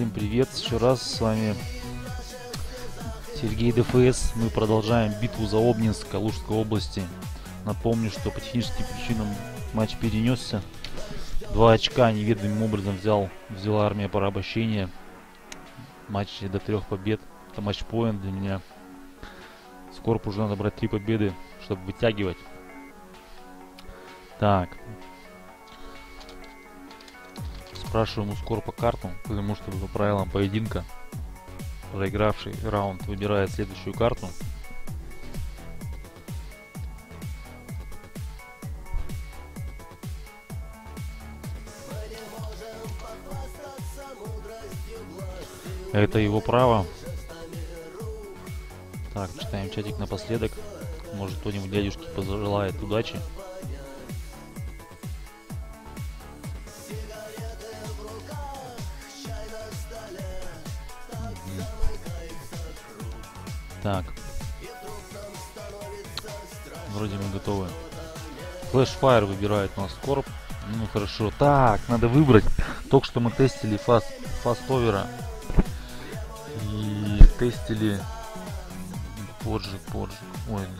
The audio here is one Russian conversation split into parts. Всем привет, еще раз с вами Сергей ДФС. Мы продолжаем битву за Обнинск Калужской области. Напомню, что по техническим причинам матч перенесся. 2 очка неведомым образом взяла армия порабощения. Матч до 3 побед. Это матч-поинт для меня. Скоро уже надо брать 3 победы, чтобы вытягивать. Так. Спрашиваем у Скор по картам, потому что по правилам поединка проигравший раунд выбирает следующую карту. Это его право. Так, читаем чатик напоследок. Может, кто-нибудь дядюшке пожелает удачи. Так, вроде мы готовы. Flashfire выбирает у нас Корп. Ну хорошо, так, надо выбрать. Только что мы тестили фастовера. И тестили поджиг. Ой,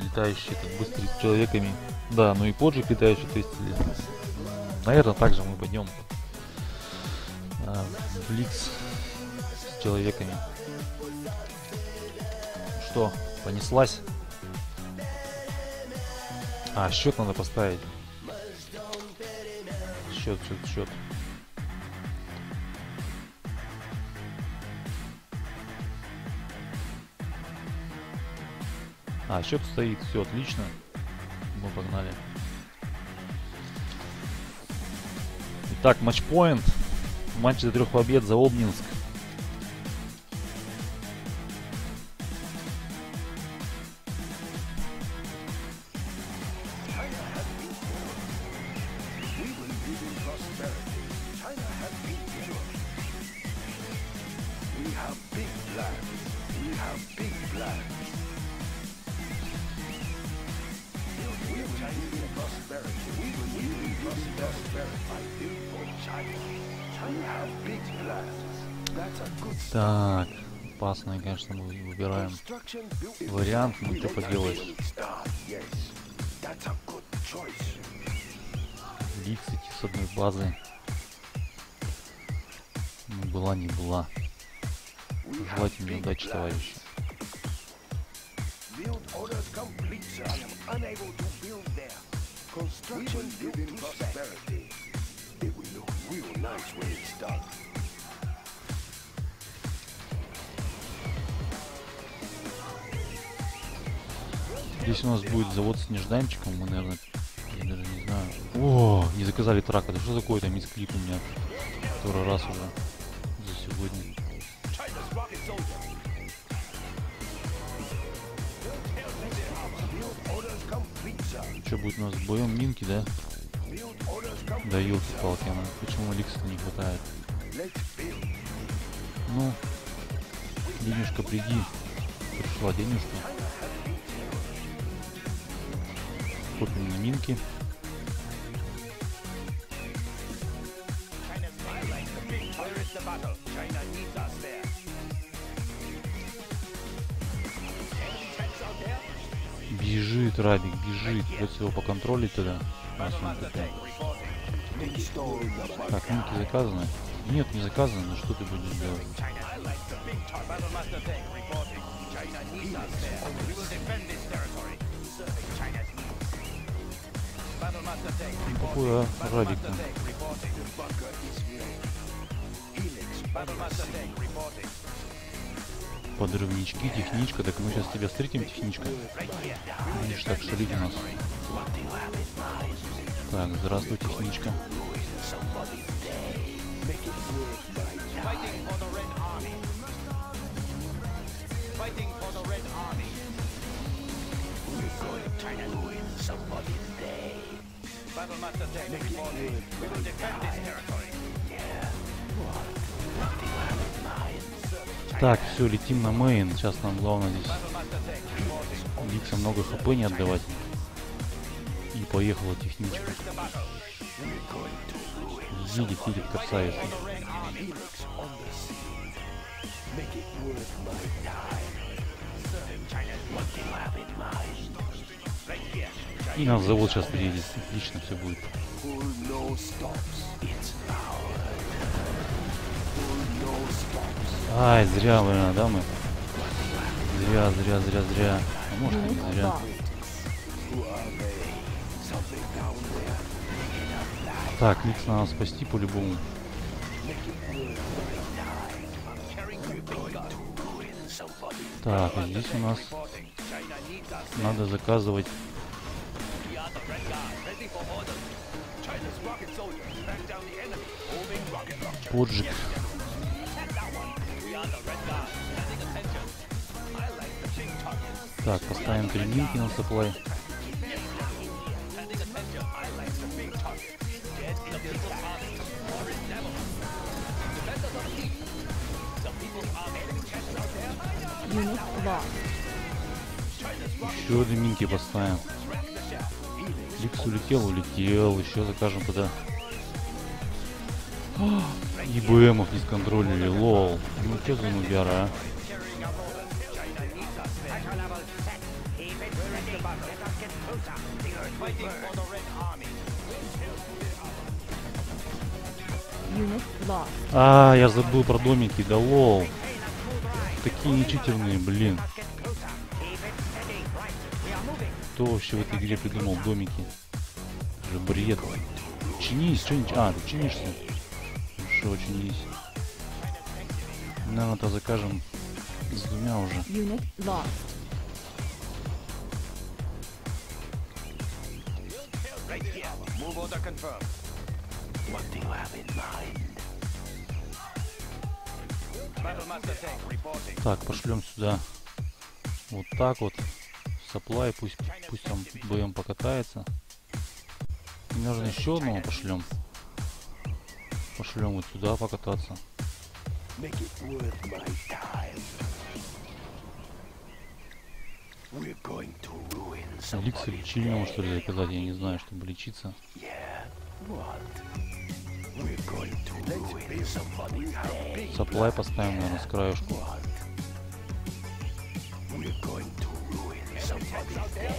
летающий так быстрый с человеками. Да, ну и поджиг летающий тестили. Наверное, также мы пойдем в Блиц с человеками. Что, понеслась? А, счет надо поставить. Счет. А, счет стоит, все отлично. Мы погнали. Итак, матчпоинт. Матч за 3 побед за Обнинск. Так, опасный, конечно, мы выбираем вариант, но ты поделаешь. Ликс идти с одной базы. Ну, была, не была. Желайте мне удачи, товарищи. Здесь у нас будет завод с нежданчиком, мы, наверное, я даже не знаю. О, не заказали трака, да что такое там мисклик у меня? Второй раз уже за сегодня. Что будет у нас с боем? Минки, да? Да елки-палки, почему Ликса-то не хватает? Ну, денежка приди. Пришла денежка. Купим на минки. Бежит Рабик, бежит. Вот его поконтролить тогда. Так, минки заказаны? Нет, не заказаны, но что ты будешь делать? Какой Рабик там? Подрывнички, техничка. Так мы сейчас тебя встретим, техничка. Видишь, так шалит у нас. Так, здравствуй, техничка. Так, все, летим на мейн. Сейчас нам главное здесь Ликса много хп не отдавать. И поехала техничка. Едет, красавица. И нас завод сейчас приедет, отлично все будет. Ай, зря, блин, да, мы? Зря. А может, не зря. Так, Никс надо спасти по-любому. Так, а здесь у нас надо заказывать. Поджиг. Так, поставим три минки на саплай. Еще две минки поставим. Ликс улетел. Еще закажем тогда. ИБМов не сконтролили, лол. Ну что за нубяра, а? А, я забыл про домики, да лол. Такие нечитерные, блин. Кто вообще в этой игре придумал домики? Это же бред. Чинись, что-нибудь. А, ты чинишься? Хорошо, чинись. Наверное, то закажем с двумя уже. Так, пошлем сюда. Вот так вот. Supply, пусть там БМ покатается. И нужно еще одного пошлем. Пошлем вот сюда покататься. Эликсир лечильного, что ли, заказать? Я не знаю, чтобы лечиться. Supply поставим, наверное, с краешку.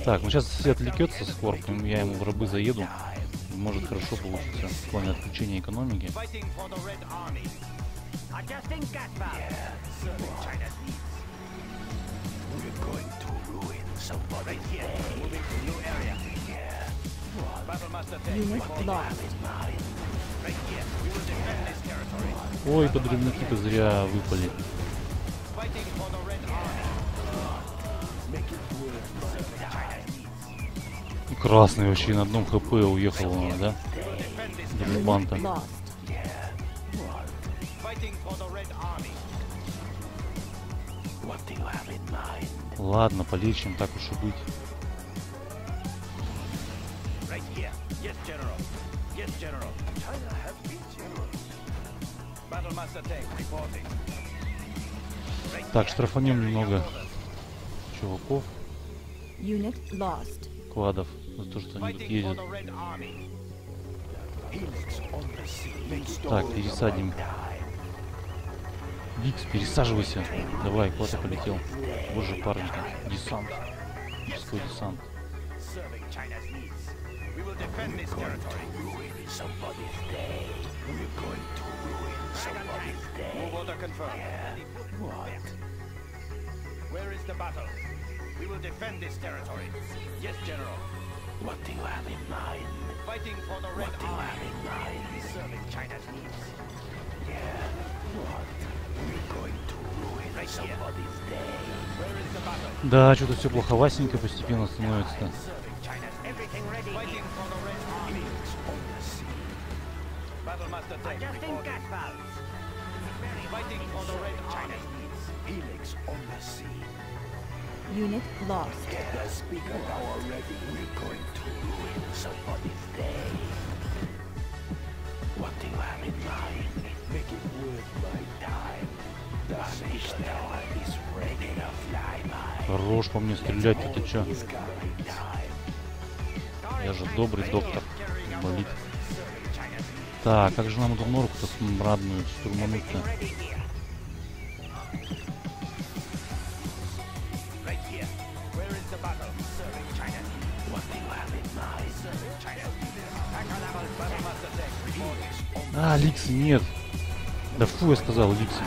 Так, ну сейчас все отвлекется скоро, я ему в рабы заеду. Может хорошо получится в плане отключения экономики. Ой, подрывники-то зря выпали. Красный вообще на одном хп уехал, да? Дружбан-то. Ладно, полечим, так уж и быть. Так, штрафанем немного чуваков. Квадов. За то, что они тут ездят. Так, пересадим. Викс, пересаживайся. Давай, куда-то полетел. Боже, парни-то. Десант. Морской десант. What do you have in mind? Fighting for the Red Army. Serving China's needs. Yeah. What? We're going to ruin somebody's day. Where is the battle? Да, что-то все плоховасенько постепенно становится. Unit lost. The speaker now already. We're going to ruin somebody's day. What do you have in mind? Make it worth my time. The speech now is ready to fly by. Хорош по мне стрелять, это чё? Я же добрый доктор. Болит. Так, как же нам эту норку-то смрадную штурмануть-то? А, Ликси нет. Да фу, я сказал, Ликси.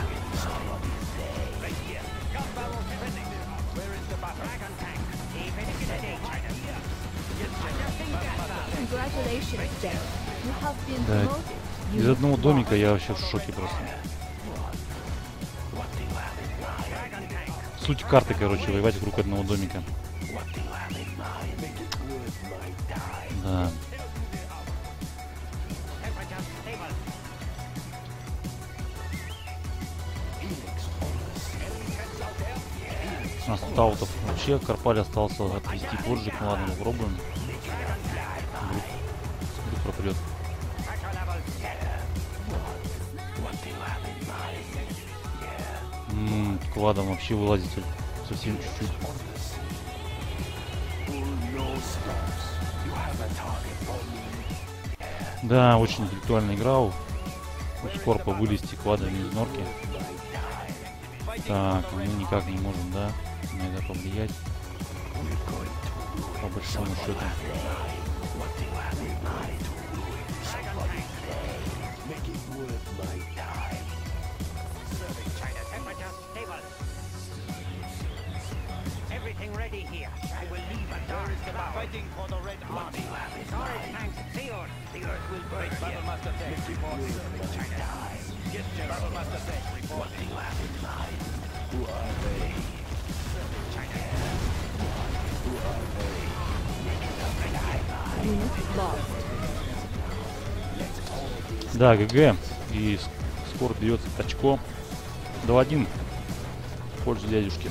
Да, из одного домика я вообще в шоке просто. Суть карты, короче, воевать вокруг одного домика. Да. У нас таутов вообще Карпаль остался отвести позже. Ну ладно, попробуем. Вдруг пропрет. Кладом вообще вылазить совсем чуть-чуть. Да, очень интеллектуальная игра. У Скорпа вылезти кладами из норки. Так, мы никак не можем, да, на это повлиять. По большому счету. Да, ГГ. И скоро бьется очко. 2-1. В пользу дядюшки.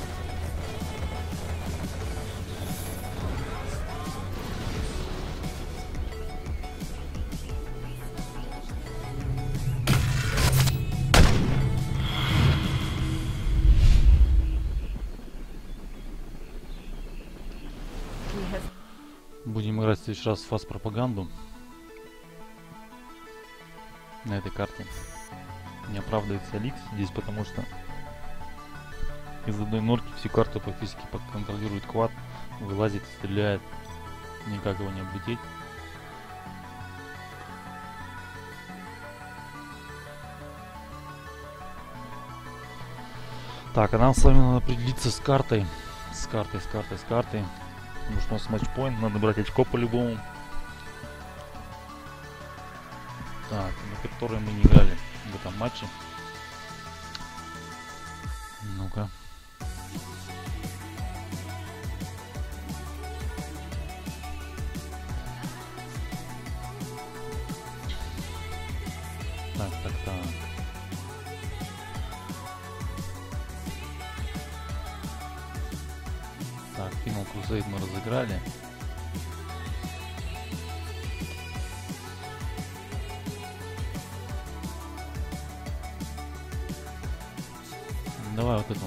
Будем играть в следующий раз в фаст-пропаганду. На этой карте не оправдывается Ликс здесь, потому что из одной норки всю карту практически подконтролирует квад, вылазит, стреляет, никак его не облететь. Так, а нам с вами надо определиться с картой, с картой. Потому что у нас матчпоинт, надо брать очко по-любому. Так, на которые мы не играли в этом матче. Ну-ка. Так. Так, Final Crusade мы разыграли. Давай вот эту.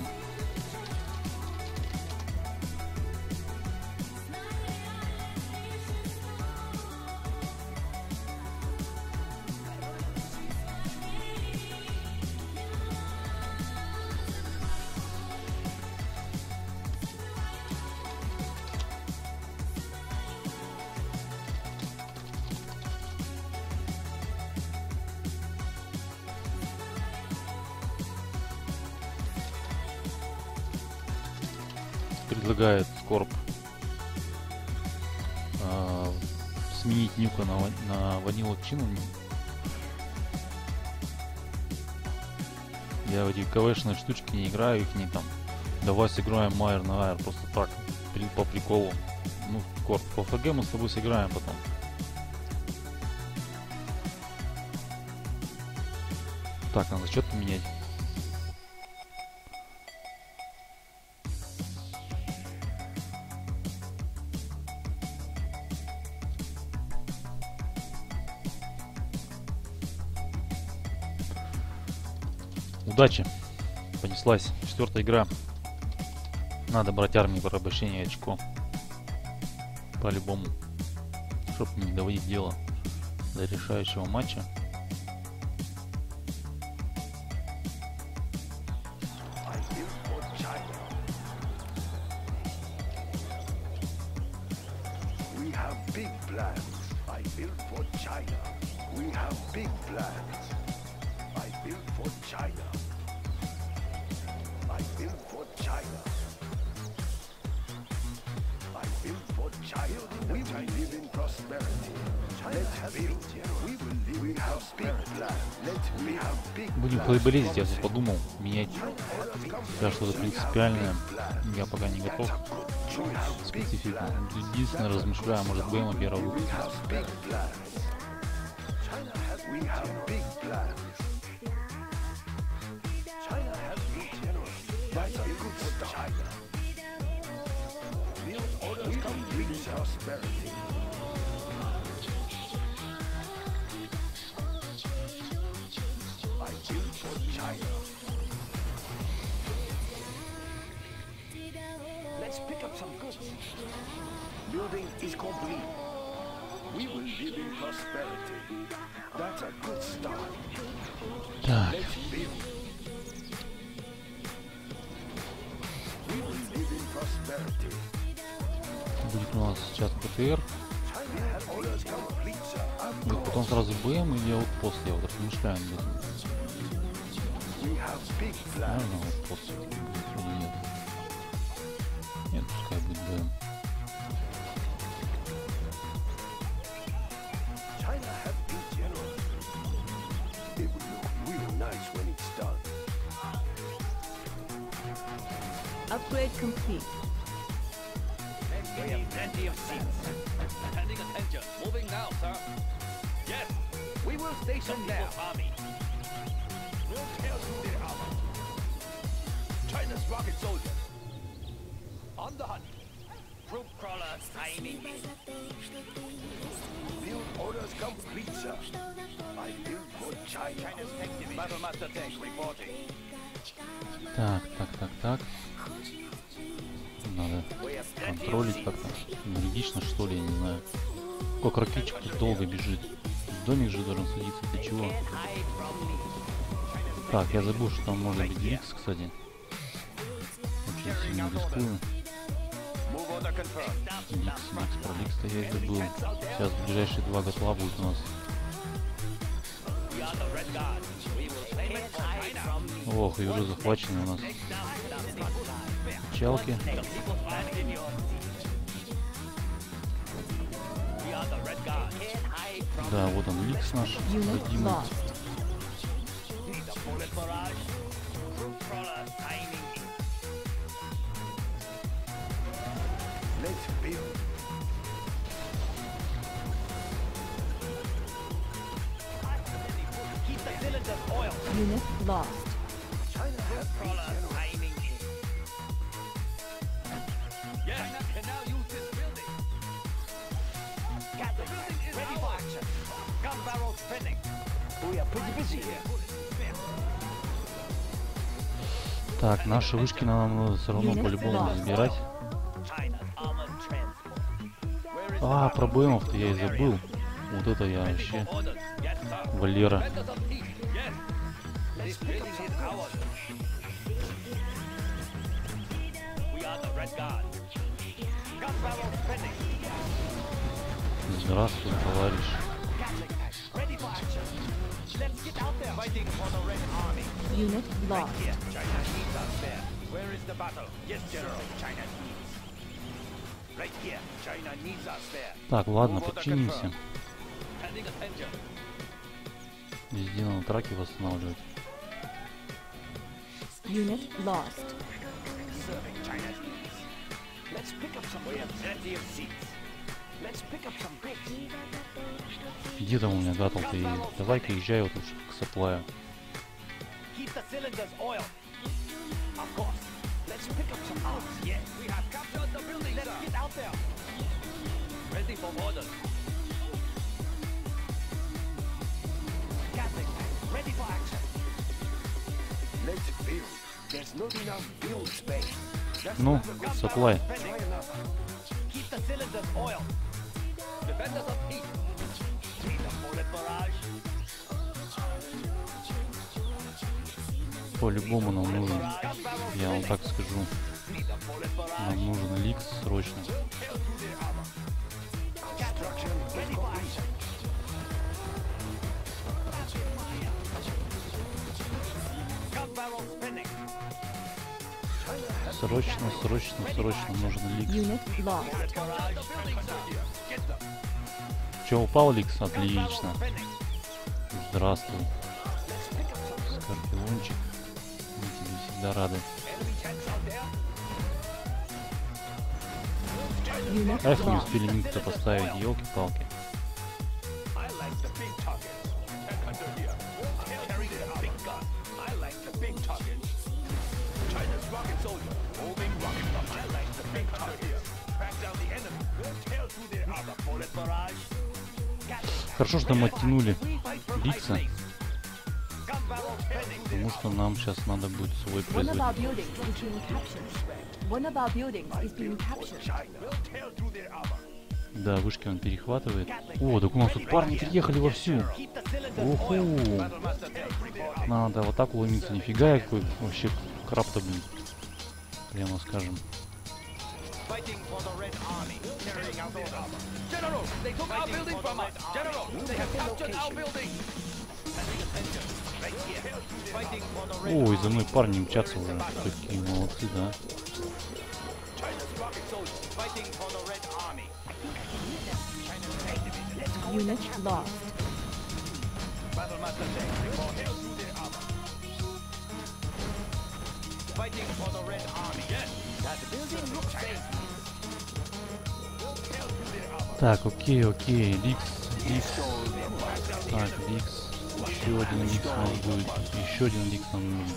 Предлагает Скорп сменить Нюка на Ванилу Чину. Я в эти КВшные штучки не играю, их не там. Давай сыграем Майер на Айр, просто так, по приколу. Ну, Скорп, по ФГ мы с тобой сыграем потом. Так, надо что-то менять. Удачи, понеслась. 4-я игра. Надо брать армии порабощения очко. По-любому. Чтобы не доводить дело до решающего матча. I built for China. We have big plans. I built for China. I built for China. I built for China. We will live in prosperity. Let's build. We will live. We have big plans. Let's we have big plans. Будем плейболизить, я тут подумал, менять что-то принципиальное. Я пока не готов. Специфику. Единственное, размышляю, может БМ первого выпуска. Pick up some goods. Building is complete. We will live in prosperity. That's a good start. Let's build. We will live in prosperity. Будет у нас сейчас ПТР. Будет потом сразу БМ и я вот после вот размышляем. Наверное, вот после. Нет. Нет, пускай будет БМ. On the hunt. Group crawler aiming in. Field orders complete, sir. I build for China. China's tech division. Battle Master Tech reporting. Так. Надо контролить как-то. Энергично, что ли, я не знаю. Как ракетчик тут долго бежит. Домик же должен садиться. Ты чего? Так, я забыл, что там можно быть Викс, кстати. Очень сильно рискую. Никс, про Никс-то я забыл. Сейчас ближайшие два готла будут у нас. Ох, и уже захвачены у нас челки. Да, вот он Никс наш. Unit lost. China has aiming in. China can now use this building. Got the building is ready for action. Gun barrel spinning. We are pretty busy here. Так, наши вышки нам все равно по-любому забирать. А, про БМов-то я и забыл. Вот это я вообще. Валера. Здравствуй, товарищ. Unit lost. Where is the battle? Yes, General. China needs. Right here. China needs us there. Так, ладно, подчинимся. Везде на траке восстанавливать. Unit lost. Serving China's needs. Let's pick up some plenty of seats. Let's pick up some bricks. Где там у меня гатл ты? Давай-ка езжай вот уж к саплаю. Keep the cylinders oil. Of course. Let's pick up some oats. Yes, we have captured the building. Let's get out there. Ready for orders. Gathering. Ready for action. Let's build. There's not enough build space. Ну, supply. Keep the cylinders oil. Defenders of heat. Need a bullet barrage. По-любому нам нужен, я вам так скажу, нам нужен Ликс срочно. Срочно нужен ликс. Че, упал ликс? Отлично. Здравствуй. Скорпиончик. Мы тебе всегда рады. А если не успели никто поставить, елки-палки. Хорошо, что мы оттянули лица, потому что нам сейчас надо будет свой производитель. Да, вышки он перехватывает. О, так у нас тут парни приехали вовсю. Уху. Надо вот так уломиться. Нифига какой вообще краб-то, блин. Прямо скажем. Ой, за мной парни мчатся уже. Такие молодцы, да. Так, окей, ликс. Так, ликс. Еще один ликс у нас будет. Еще один ликс нам нужен.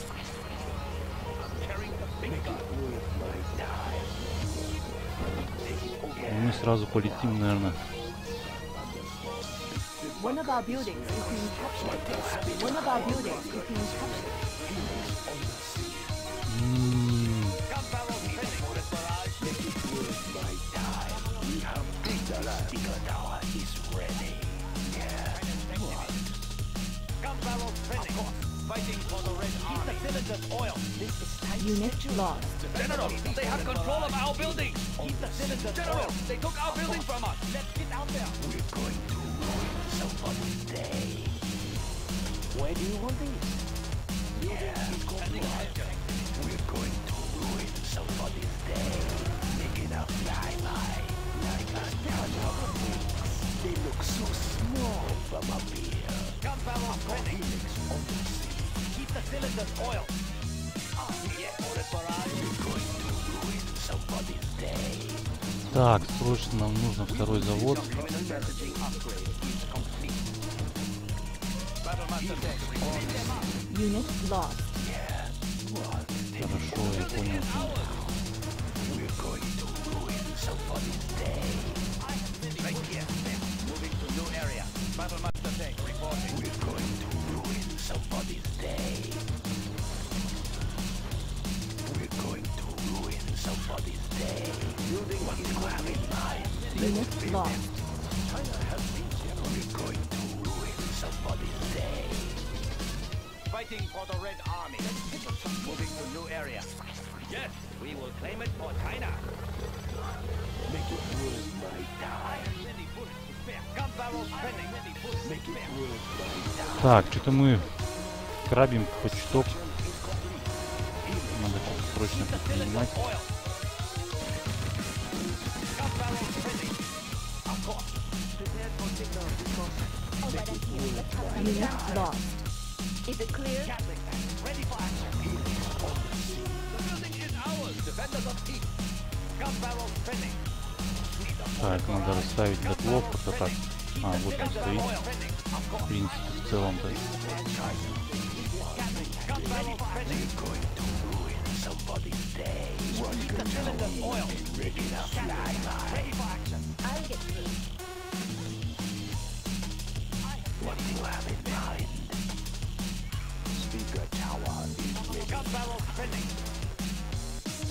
Мы сразу полетим, наверное. Так, срочно нам нужен второй завод. Хорошо, я понял. Так, что-то мы крабим хоть что. Надо что-то срочно принимать. Так, надо расставить дотлов как-то так. А, вот он стоит. В принципе, в целом-то.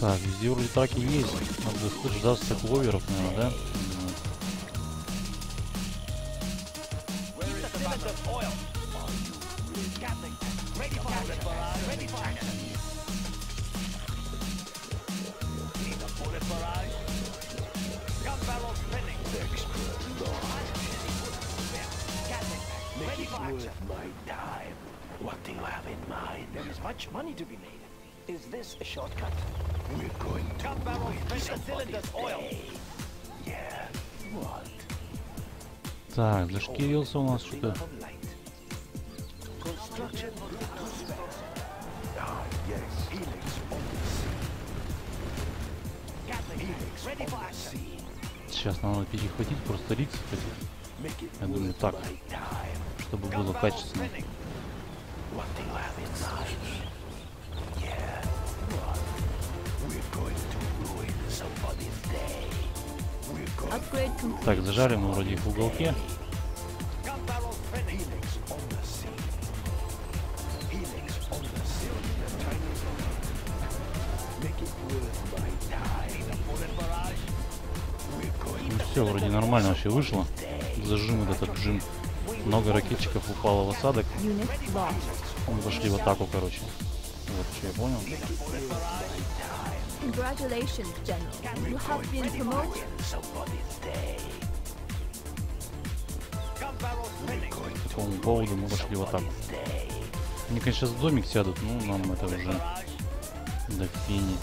Так, везде вроде так и есть. Надо дождаться кловеров, наверное, да? What do you have in mind? There is much money to be made. Is this a shortcut? Так, зашкирился у нас что-то. Сейчас надо перехватить просто Рикс, я думаю, так, чтобы было качественно. Так, зажали мы вроде их в уголке. Ну все, вроде нормально вообще вышло. Зажим вот этот джим. Много ракетчиков упало в осадок. Мы зашли в атаку, короче. Вот что я понял. По такому поводу мы вошли в атаку. Они, конечно, сейчас в домик сядут, но нам это уже до фини.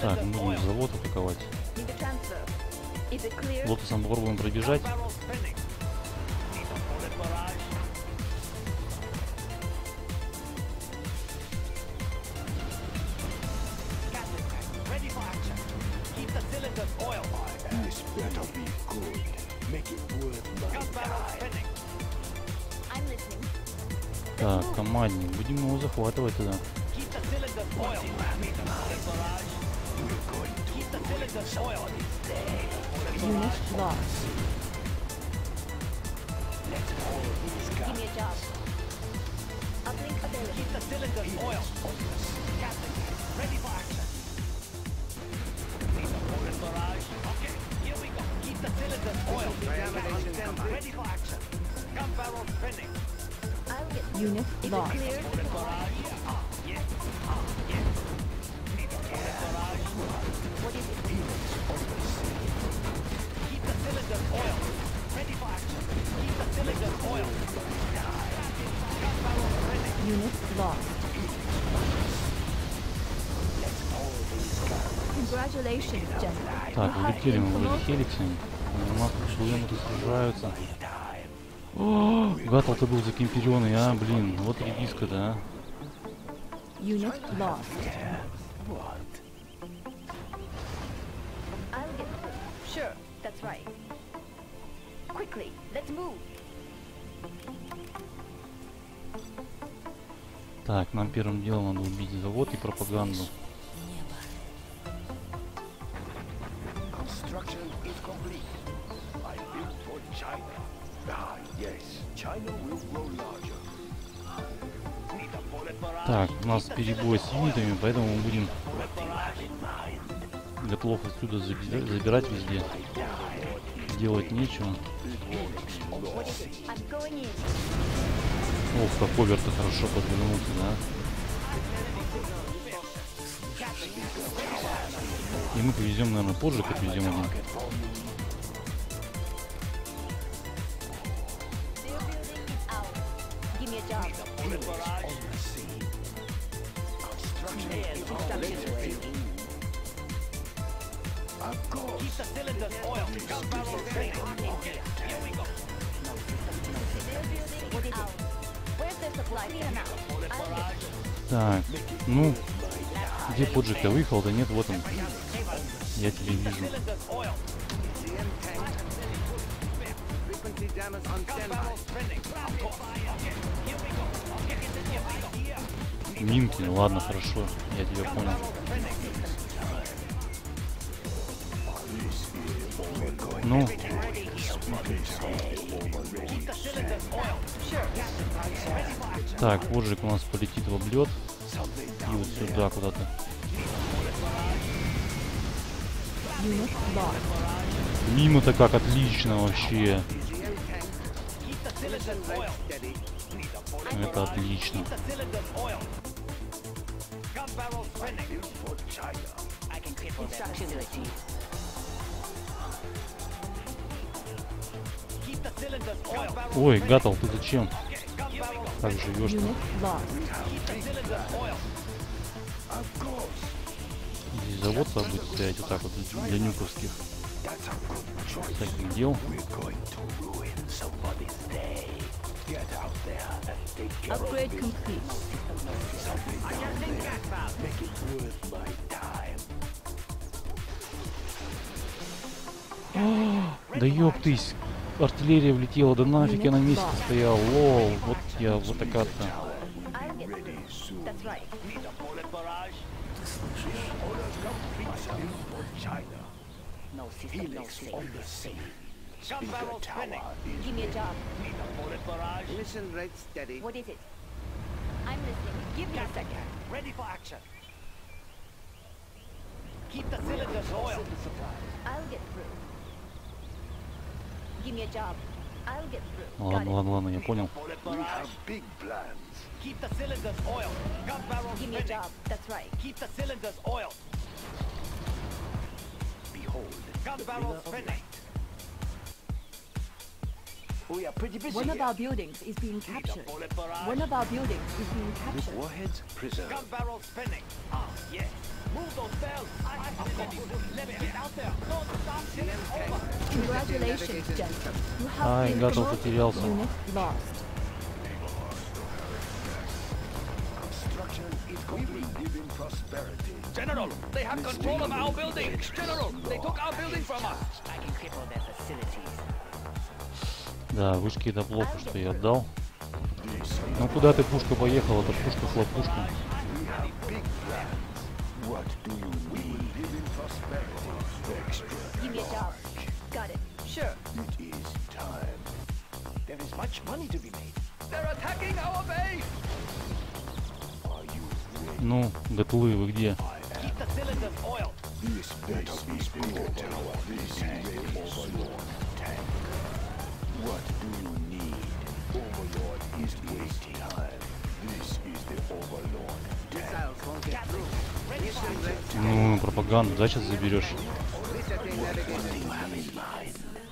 Так, мы будем завод атаковать. Лотосом попробуем пробежать. Так, командник, будем его захватывать тогда. Так, улетели мы вроде хеликсами. У нас почему-то сражаются. О, Гаттл-то был закемперенный, а, блин. Вот редиска, да. Так, нам первым делом надо убить завод и пропаганду. Так, у нас перебой с юнитами, поэтому мы будем готов отсюда забирать везде. Делать нечего. Ох, как овер-то хорошо подвинулся, да? И мы повезем, наверное, позже, как везем один. Так, ну, где поджиг-то выехал? Да нет, вот он. Я тебя вижу. Минки, ладно, хорошо, я тебя понял. Ну, так, поджиг у нас полетит в облет и вот сюда куда-то. Мимо-то как отлично вообще. Это отлично. Ой, Гаттл, ты зачем? Как живешь-то? Здесь завод будет стоять вот так вот для нюковских таких дел. Да ёптысь, артиллерия влетела, да нафиг я на месте стоял. Лол, вот я вот такая-то. Ладно, ладно, ладно, я понял. One of our buildings is being captured. One of our buildings is being captured. Warheads preserved. Gun barrel spinning. Ah, yes. Move those bells. Let it get out there. Don't stop till it's over. Congratulations, Jensen. You have been promoted. Unit lost. Construction is complete. Living prosperity. General, they have control of our building. General, they took our building from us. I can cripple their facilities. Да, вышки это плохо, что я отдал. Ну куда ты, пушка, поехала? Это пушка, хлопушка. Ну, гатлы, вы где? What do you need? Overlord is wasting time. This is the Overlord. Ну, пропаганду, да, сейчас заберешь.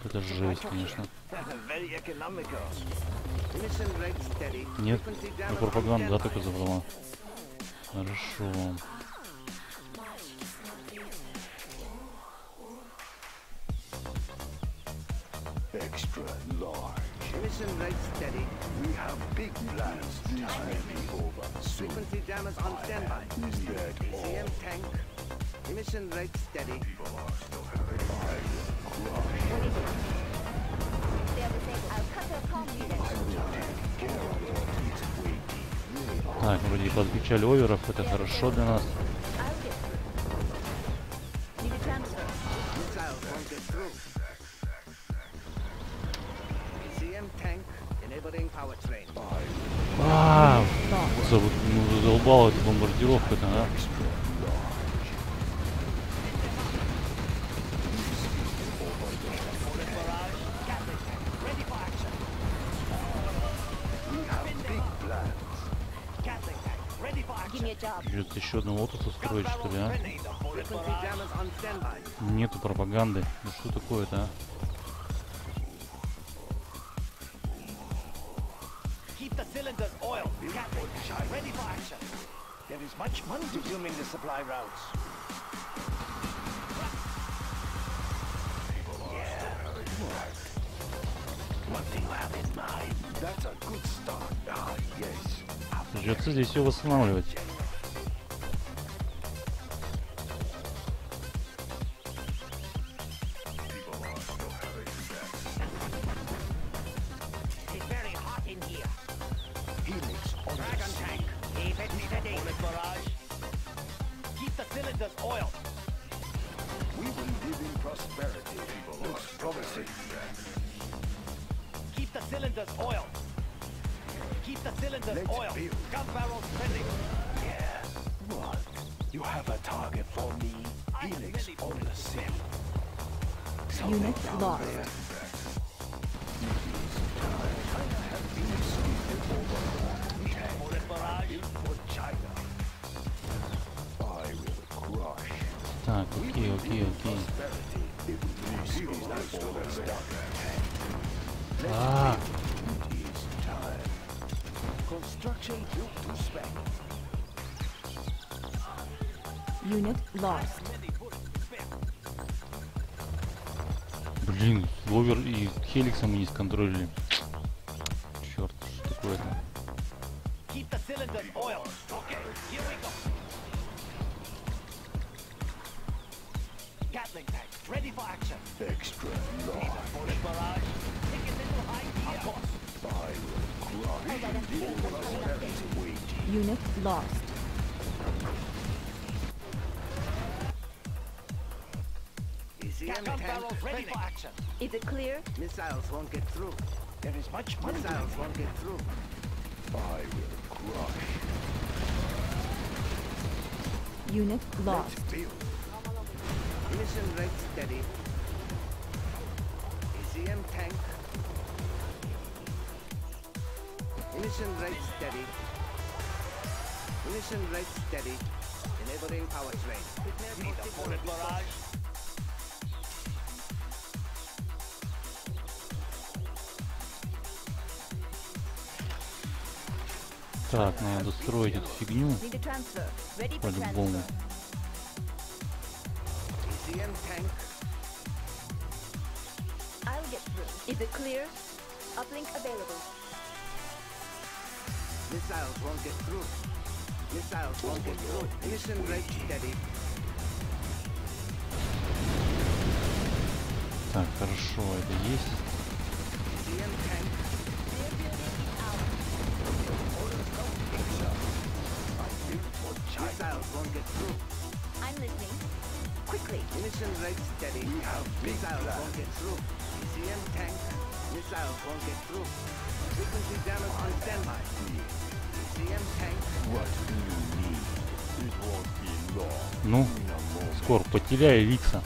Это жесть, конечно. Нет, ну, пропаганду, да, только забрала. Хорошо. Extra large. Mission right steady. We have big plans. Time will be over. Frequency jammers on standby. Is that all? CM tank. Mission right steady. People are still having fun. Так, вроде подключали оверов, это хорошо для нас. А, ну задолбала эта бомбардировка-то, да? Что-то еще одну лотосу строить, что ли, а? Нету пропаганды. Ну что такое-то, а? Придется здесь все восстанавливать. You have a target for me, Helix on the cell. Unit lost. Так, окей. А-а-а. Unit lost. Блин, ловер и Хеликса мы не сконтролили. Черт, что такое-то? Unit lost. Is it clear? Missiles won't get through. There is much more. Missiles won't get through. I will crush. Unit lost. Mission rate steady. ECM tank. Mission rate steady. Mission rate steady. Enabling powertrain. Need a forward barrage. Так, надо строить эту фигню по-любому. Так, хорошо, это есть. I'm listening. Quickly. Mission rate steady. Missiles won't get through. ECM tank. Missiles won't get through. Frequency damage on standby. ECM tank. What do you need? It won't be long. Ну, скоро потеряю Викса.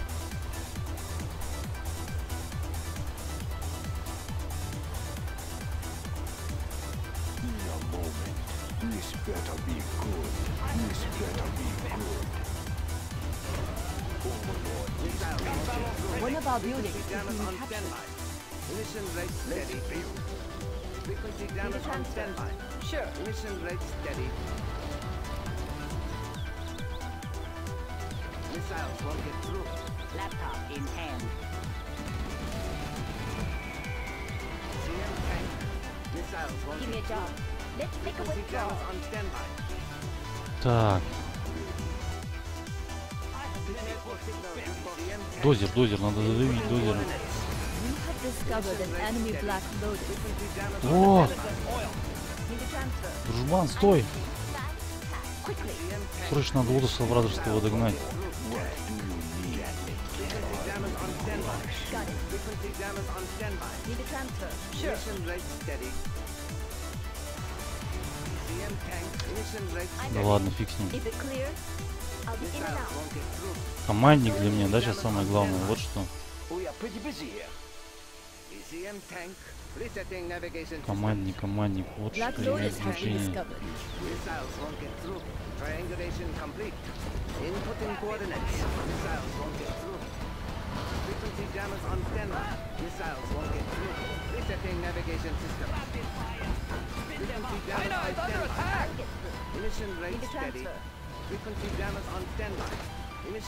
Так. Дозер, надо задавить дозера. О! Дружбан, стой! Срочно надо лодуса вражеского догнать. Да ладно, фиг с ним. Командник для меня, да, сейчас самое главное, вот что. Командник, вот что имеет значение.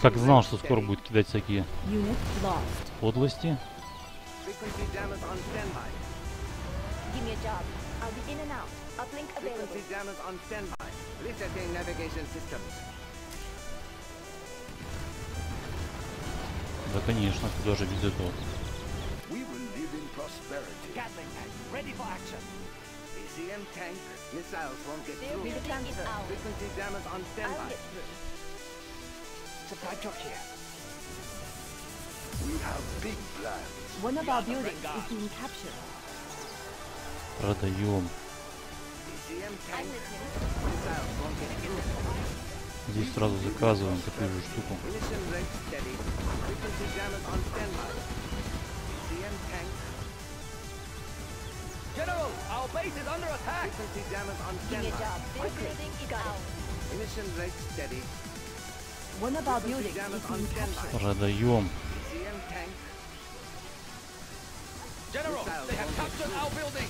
Как знал, что скоро будет кидать всякие подлости. Да, конечно, куда же без этого? Продаем. Здесь сразу заказываем такую же штуку. General, our base is under attack. Frequency damage on standby. This building is down. Ignition rate steady. One of our buildings is being captured. Продаем. General, they have captured our building.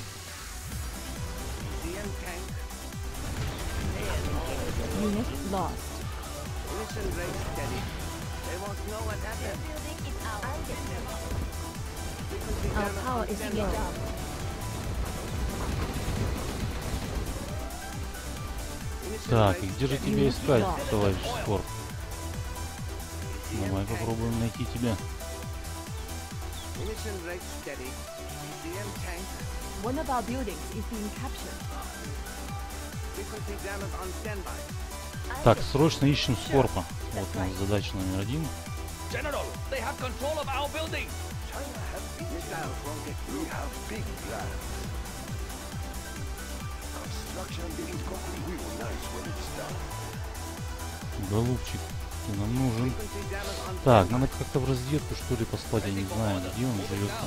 CM tank. Unit lost. Ignition rate steady. They won't know what happened. This building is out. Our power is being down. Так, и где же тебя искать, товарищ Скорп? Давай попробуем найти тебя. Так, срочно ищем Скорпа. Вот у нас задача номер 1. Голубчик, ты нам нужен. Так, надо как-то в разведку что ли послать, я не знаю, где он живется.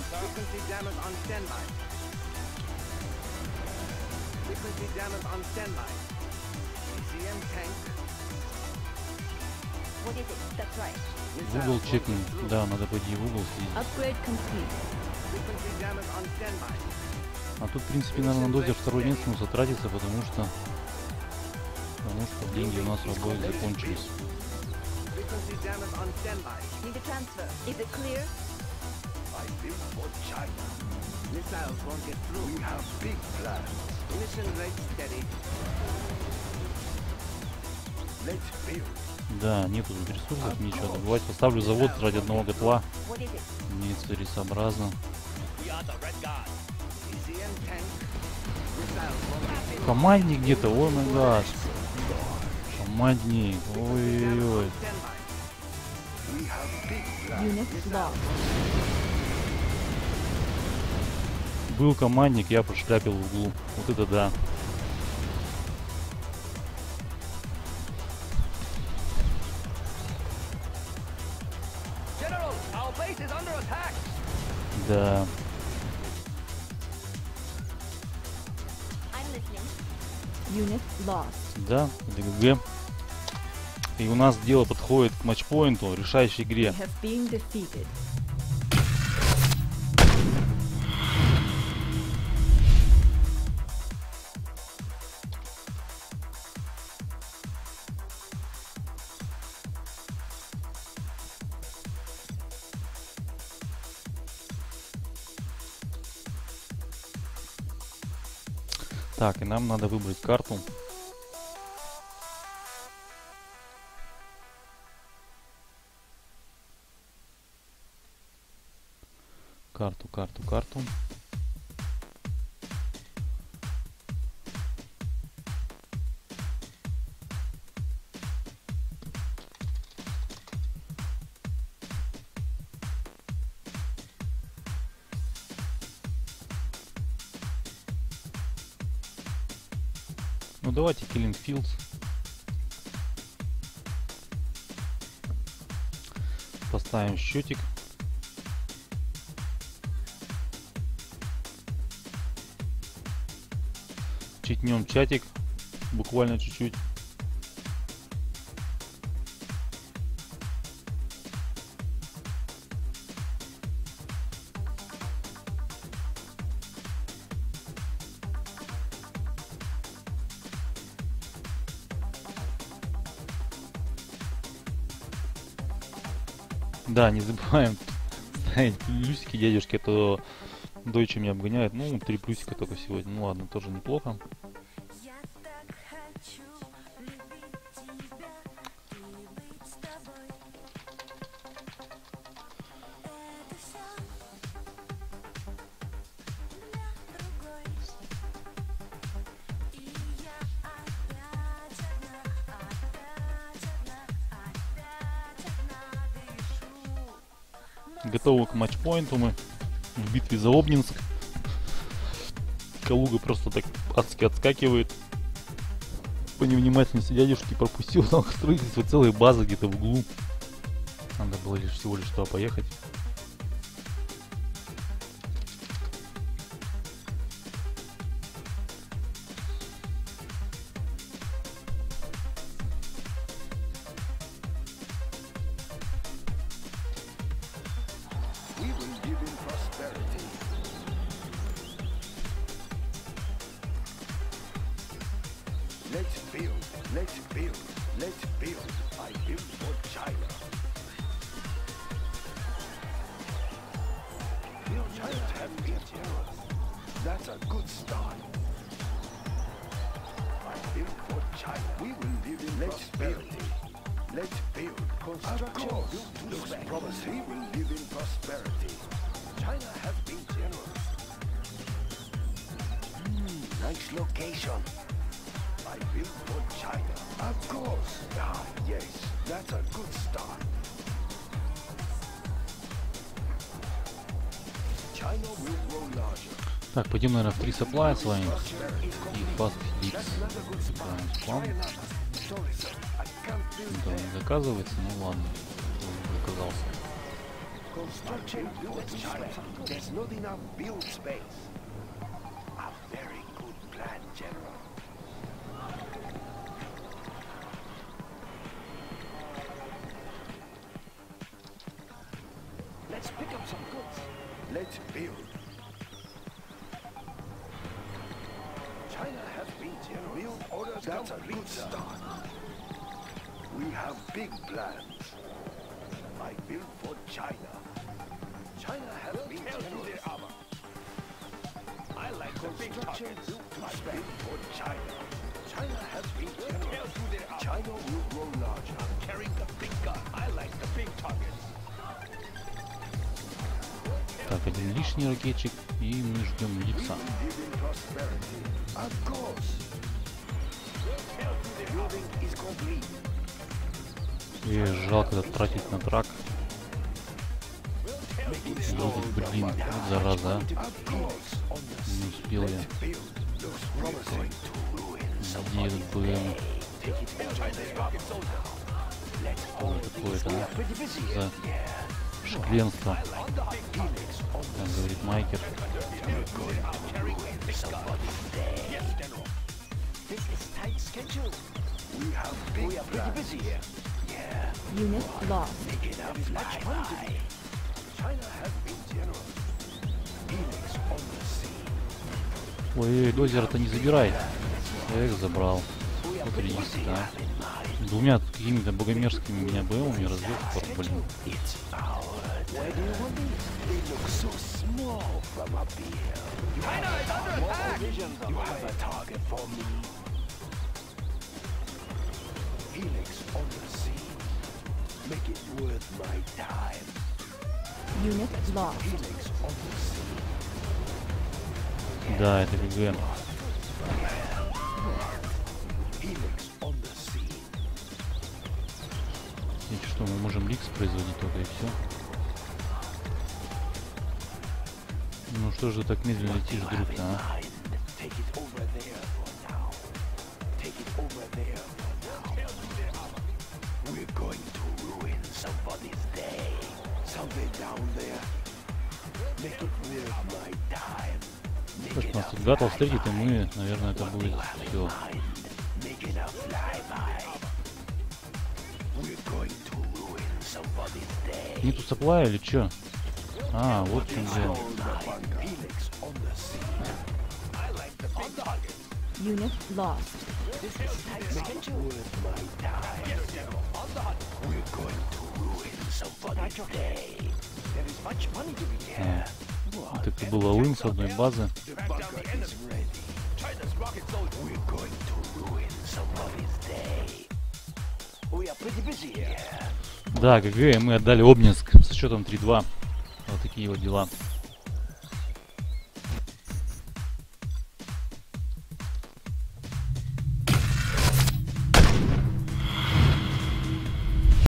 Google чекнем. Да, надо пойти в Google следить. А тут, в принципе, наверное, на дозе второй нет смысла тратиться, потому что деньги у нас в обоих закончились. Да, нету ресурсов, ничего добывать. Поставлю завод ради одного котла. Нецелесообразно. Командник где-то, о май гад. Командник, ой-ой-ой. Был командник, я прошляпил в углу. Вот это да. Да. Да, ДГГ. И у нас дело подходит к матчпоинту, решающей игре. Так, и нам надо выбрать карту. Карту. Ну давайте Killing Fields. Поставим счетик. Читнем чатик, буквально чуть-чуть. Да, не забываем ставить плюсики, дядюшки, а то дочь меня обгоняет. Ну, 3 плюсика только сегодня. Ну ладно, тоже неплохо. Готовы к матчпоинту, мы в битве за Обнинск. Калуга просто так адски отскакивает. По невнимательности дядюшки пропустил там строительство целой базы где-то в углу. Надо было лишь всего лишь туда поехать. Так, пойдем, наверное, в 3 supply с вами и fast fix. Да, не заказывается, ну ладно, заказался. Так, один лишний ракетчик, и мы ждем лица. И жалко тратить на трак. Блин, вот зараза. Не успел я. Надеюсь, БМ. Что такое-то? За шкленство. Как говорит Майкер. Unit lost. Ой, дозер-то не забирай. Эх, забрал. Вот иди сюда. Двумя какими-то богомерзкими меня БМ разбил в порт, блин. Make it worth my time. Unit lost. Да, это ГГ. И что, мы можем ликс производить только и все. Ну что же так медленно летишь, друг-то, а? Слушай, нас тут Гаттл встретит, и мы, наверное, это будет все. Нету саплая или чё? А, вот в чем дело. Вот это была уин с одной базы. Да, ГГ, мы отдали Обнинск со счетом 3-2. Вот такие вот дела.